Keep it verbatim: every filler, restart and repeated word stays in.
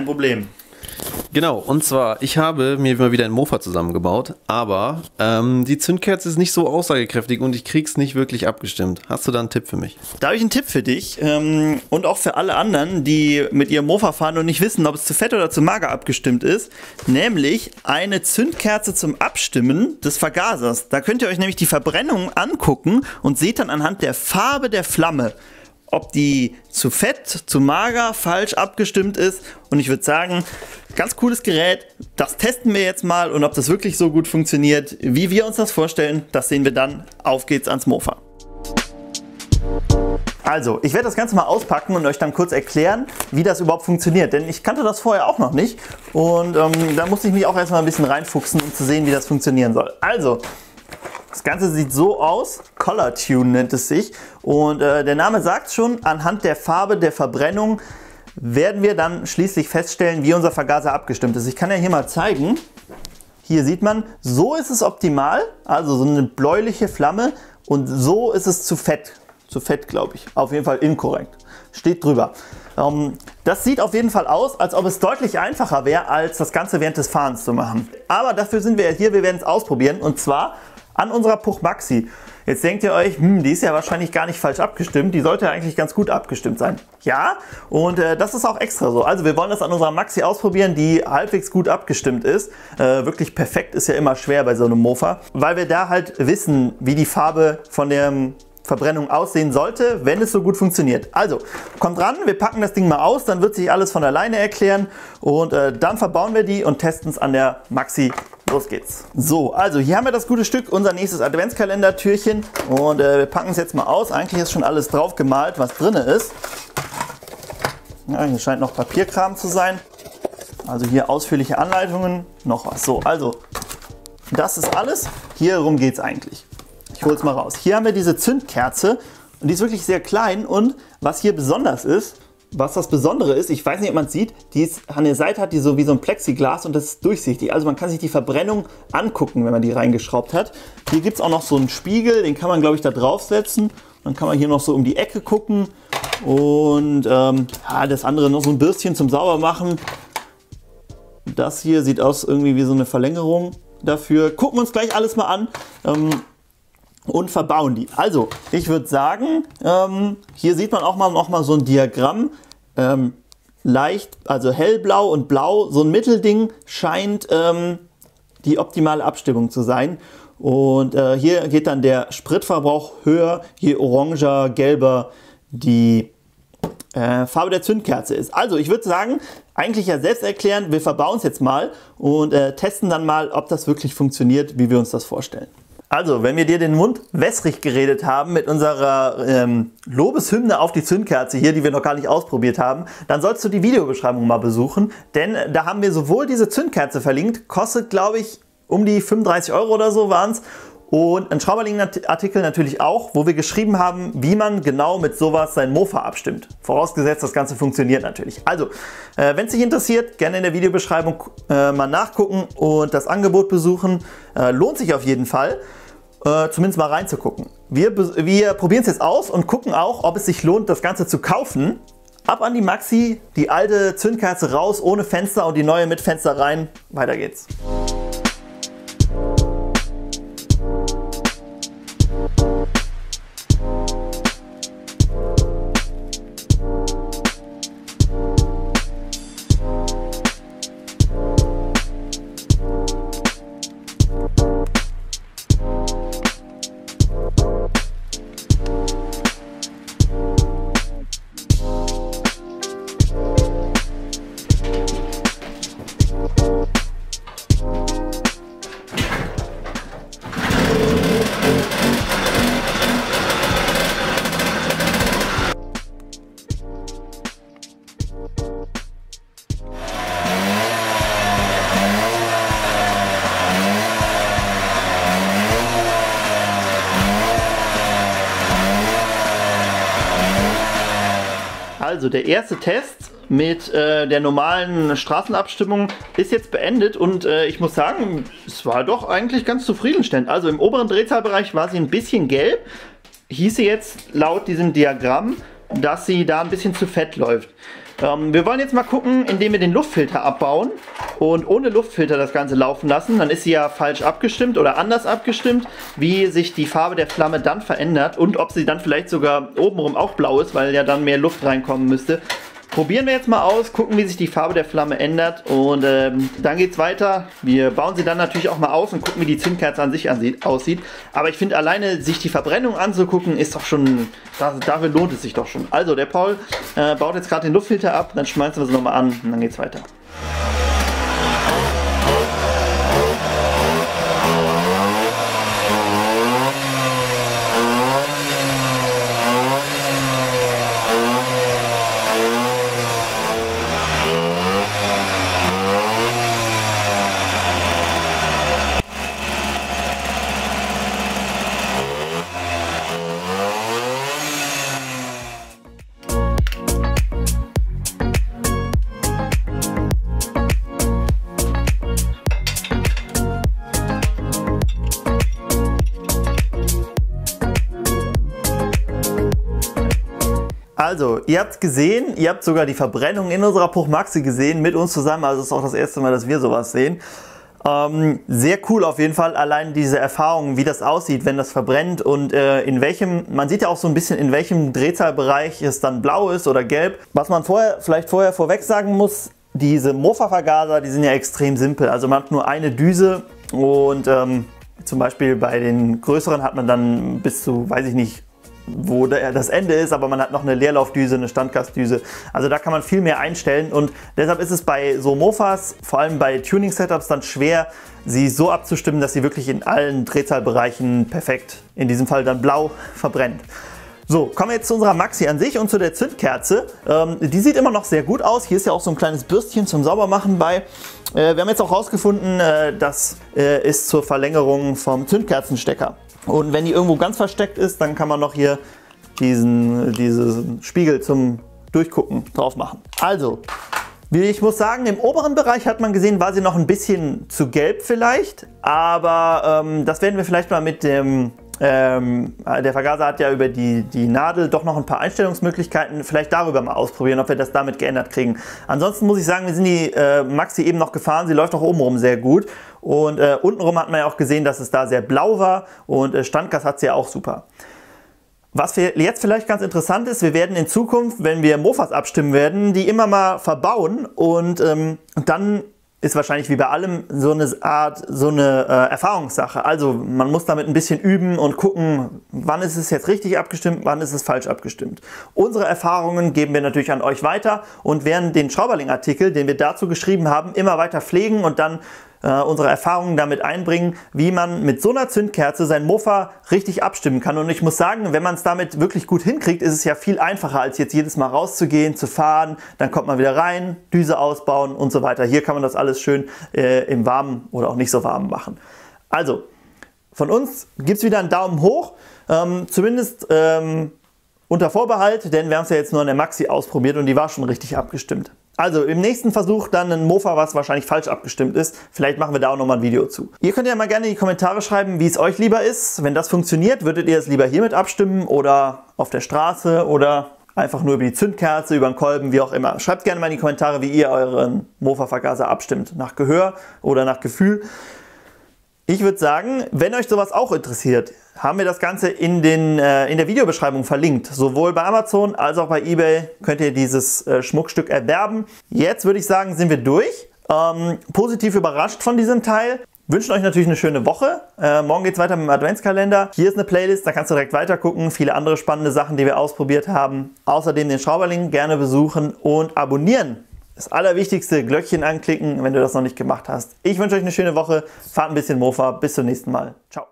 kein Problem. Genau, und zwar, ich habe mir mal wieder ein Mofa zusammengebaut, aber ähm, die Zündkerze ist nicht so aussagekräftig und ich krieg's nicht wirklich abgestimmt. Hast du da einen Tipp für mich? Da habe ich einen Tipp für dich ähm, und auch für alle anderen, die mit ihrem Mofa fahren und nicht wissen, ob es zu fett oder zu mager abgestimmt ist, nämlich eine Zündkerze zum Abstimmen des Vergasers. Da könnt ihr euch nämlich die Verbrennung angucken und seht dann anhand der Farbe der Flamme, ob die zu fett, zu mager, falsch abgestimmt ist. Und ich würde sagen, ganz cooles Gerät, das testen wir jetzt mal und ob das wirklich so gut funktioniert, wie wir uns das vorstellen, das sehen wir dann. Auf geht's ans Mofa. Also, ich werde das Ganze mal auspacken und euch dann kurz erklären, wie das überhaupt funktioniert, denn ich kannte das vorher auch noch nicht und ähm, da musste ich mich auch erstmal ein bisschen reinfuchsen, um zu sehen, wie das funktionieren soll. Also, das Ganze sieht so aus, Colortune nennt es sich, und äh, der Name sagt schon, anhand der Farbe der Verbrennung werden wir dann schließlich feststellen, wie unser Vergaser abgestimmt ist. Ich kann ja hier mal zeigen, hier sieht man, so ist es optimal, also so eine bläuliche Flamme, und so ist es zu fett, zu fett glaube ich, auf jeden Fall inkorrekt, steht drüber. Ähm, das sieht auf jeden Fall aus, als ob es deutlich einfacher wäre, als das Ganze während des Fahrens zu machen. Aber dafür sind wir ja hier, wir werden es ausprobieren, und zwar an unserer Puch Maxi. Jetzt denkt ihr euch, hm, die ist ja wahrscheinlich gar nicht falsch abgestimmt, die sollte ja eigentlich ganz gut abgestimmt sein. Ja, und äh, das ist auch extra so. Also wir wollen das an unserer Maxi ausprobieren, die halbwegs gut abgestimmt ist. Äh, wirklich perfekt ist ja immer schwer bei so einem Mofa, weil wir da halt wissen, wie die Farbe von der Verbrennung aussehen sollte, wenn es so gut funktioniert. Also, kommt ran, wir packen das Ding mal aus, dann wird sich alles von alleine erklären und äh, dann verbauen wir die und testen es an der Maxi. Los geht's. So, also hier haben wir das gute Stück, unser nächstes Adventskalender-Türchen, und äh, wir packen es jetzt mal aus. Eigentlich ist schon alles drauf gemalt, was drin ist. Ja, hier scheint noch Papierkram zu sein. Also hier ausführliche Anleitungen, noch was. So, also das ist alles. Hier rum geht's eigentlich. Ich hole es mal raus. Hier haben wir diese Zündkerze und die ist wirklich sehr klein, und was hier besonders ist, was das Besondere ist, ich weiß nicht, ob man es sieht, die ist, an der Seite hat die so wie so ein Plexiglas und das ist durchsichtig. Also man kann sich die Verbrennung angucken, wenn man die reingeschraubt hat. Hier gibt es auch noch so einen Spiegel, den kann man glaube ich da draufsetzen. Dann kann man hier noch so um die Ecke gucken und ähm, ja, das andere noch so ein Bürstchen zum Saubermachen. Das hier sieht aus irgendwie wie so eine Verlängerung dafür. Gucken wir uns gleich alles mal an. Ähm, und verbauen die. Also, ich würde sagen, ähm, hier sieht man auch mal, noch mal so ein Diagramm, ähm, leicht, also hellblau und blau, so ein Mittelding scheint ähm, die optimale Abstimmung zu sein, und äh, hier geht dann der Spritverbrauch höher, je oranger, gelber die äh, Farbe der Zündkerze ist. Also, ich würde sagen, eigentlich ja selbsterklärend, wir verbauen es jetzt mal und äh, testen dann mal, ob das wirklich funktioniert, wie wir uns das vorstellen. Also, wenn wir dir den Mund wässrig geredet haben mit unserer ähm, Lobeshymne auf die Zündkerze hier, die wir noch gar nicht ausprobiert haben, dann sollst du die Videobeschreibung mal besuchen, denn da haben wir sowohl diese Zündkerze verlinkt, kostet glaube ich um die fünfunddreißig Euro oder so waren es, und ein Schrauberling-Artikel natürlich auch, wo wir geschrieben haben, wie man genau mit sowas sein Mofa abstimmt. Vorausgesetzt, das Ganze funktioniert natürlich. Also, äh, wenn es dich interessiert, gerne in der Videobeschreibung äh, mal nachgucken und das Angebot besuchen. Äh, lohnt sich auf jeden Fall, äh, zumindest mal reinzugucken. Wir, wir probieren es jetzt aus und gucken auch, ob es sich lohnt, das Ganze zu kaufen. Ab an die Maxi, die alte Zündkerze raus, ohne Fenster, und die neue mit Fenster rein. Weiter geht's. Also der erste Test mit äh, der normalen Straßenabstimmung ist jetzt beendet, und äh, ich muss sagen, es war doch eigentlich ganz zufriedenstellend. Also im oberen Drehzahlbereich war sie ein bisschen gelb, hieße jetzt laut diesem Diagramm, dass sie da ein bisschen zu fett läuft. Ähm, wir wollen jetzt mal gucken, indem wir den Luftfilter abbauen und ohne Luftfilter das Ganze laufen lassen. Dann ist sie ja falsch abgestimmt oder anders abgestimmt, wie sich die Farbe der Flamme dann verändert und ob sie dann vielleicht sogar obenrum auch blau ist, weil ja dann mehr Luft reinkommen müsste. Probieren wir jetzt mal aus, gucken, wie sich die Farbe der Flamme ändert und ähm, dann geht's weiter. Wir bauen sie dann natürlich auch mal aus und gucken, wie die Zündkerze an sich aussieht. Aber ich finde, alleine sich die Verbrennung anzugucken, ist doch schon, dafür lohnt es sich doch schon. Also der Paul äh, baut jetzt gerade den Luftfilter ab, dann schmeißen wir es nochmal an und dann geht's weiter. Also, ihr habt es gesehen, ihr habt sogar die Verbrennung in unserer Puch Maxi gesehen, mit uns zusammen, also es ist auch das erste Mal, dass wir sowas sehen. Ähm, sehr cool auf jeden Fall, allein diese Erfahrung, wie das aussieht, wenn das verbrennt und äh, in welchem, man sieht ja auch so ein bisschen, in welchem Drehzahlbereich es dann blau ist oder gelb. Was man vorher, vielleicht vorher vorweg sagen muss, diese Mofa-Vergaser, die sind ja extrem simpel, also man hat nur eine Düse und ähm, zum Beispiel bei den größeren hat man dann bis zu, weiß ich nicht, wo das Ende ist, aber man hat noch eine Leerlaufdüse, eine Standgasdüse. Also da kann man viel mehr einstellen und deshalb ist es bei so Mofas, vor allem bei Tuning-Setups, dann schwer, sie so abzustimmen, dass sie wirklich in allen Drehzahlbereichen perfekt, in diesem Fall dann blau, verbrennt. So, kommen wir jetzt zu unserer Maxi an sich und zu der Zündkerze. Ähm, die sieht immer noch sehr gut aus. Hier ist ja auch so ein kleines Bürstchen zum Saubermachen bei. Äh, wir haben jetzt auch rausgefunden, äh, das äh, ist zur Verlängerung vom Zündkerzenstecker. Und wenn die irgendwo ganz versteckt ist, dann kann man noch hier diesen, diesen Spiegel zum Durchgucken drauf machen. Also, ich muss sagen, im oberen Bereich hat man gesehen, war sie noch ein bisschen zu gelb vielleicht. Aber ähm, das werden wir vielleicht mal mit dem... Ähm, der Vergaser hat ja über die, die Nadel doch noch ein paar Einstellungsmöglichkeiten. Vielleicht darüber mal ausprobieren, ob wir das damit geändert kriegen. Ansonsten muss ich sagen, wir sind die äh, Maxi eben noch gefahren. Sie läuft auch obenrum sehr gut. Und äh, untenrum hat man ja auch gesehen, dass es da sehr blau war. Und äh, Standgas hat sie ja auch super. Was wir jetzt vielleicht ganz interessant ist, wir werden in Zukunft, wenn wir Mofas abstimmen werden, die immer mal verbauen. Und ähm, dann... ist wahrscheinlich wie bei allem so eine Art, so eine äh, Erfahrungssache. Also man muss damit ein bisschen üben und gucken, wann ist es jetzt richtig abgestimmt, wann ist es falsch abgestimmt. Unsere Erfahrungen geben wir natürlich an euch weiter und werden den Schrauberling-Artikel, den wir dazu geschrieben haben, immer weiter pflegen und dann äh, unsere Erfahrungen damit einbringen, wie man mit so einer Zündkerze sein Mofa richtig abstimmen kann. Und ich muss sagen, wenn man es damit wirklich gut hinkriegt, ist es ja viel einfacher, als jetzt jedes Mal rauszugehen, zu fahren, dann kommt man wieder rein, Düse ausbauen und so weiter. Hier kann man das alles schön äh, im Warmen oder auch nicht so warm machen. Also, von uns gibt es wieder einen Daumen hoch, ähm, zumindest... Ähm, unter Vorbehalt, denn wir haben es ja jetzt nur an der Maxi ausprobiert und die war schon richtig abgestimmt. Also im nächsten Versuch dann ein Mofa, was wahrscheinlich falsch abgestimmt ist. Vielleicht machen wir da auch nochmal ein Video zu. Ihr könnt ja mal gerne in die Kommentare schreiben, wie es euch lieber ist. Wenn das funktioniert, würdet ihr es lieber hiermit abstimmen oder auf der Straße oder einfach nur über die Zündkerze, über den Kolben, wie auch immer. Schreibt gerne mal in die Kommentare, wie ihr euren Mofa-Vergaser abstimmt. Nach Gehör oder nach Gefühl. Ich würde sagen, wenn euch sowas auch interessiert, haben wir das Ganze in, den, äh, in der Videobeschreibung verlinkt. Sowohl bei Amazon als auch bei eBay könnt ihr dieses äh, Schmuckstück erwerben. Jetzt würde ich sagen, sind wir durch. Ähm, positiv überrascht von diesem Teil. Wünschen euch natürlich eine schöne Woche. Äh, morgen geht es weiter mit dem Adventskalender. Hier ist eine Playlist, da kannst du direkt weiter gucken. Viele andere spannende Sachen, die wir ausprobiert haben. Außerdem den Schrauberling gerne besuchen und abonnieren. Das Allerwichtigste, Glöckchen anklicken, wenn du das noch nicht gemacht hast. Ich wünsche euch eine schöne Woche, fahrt ein bisschen Mofa, bis zum nächsten Mal. Ciao.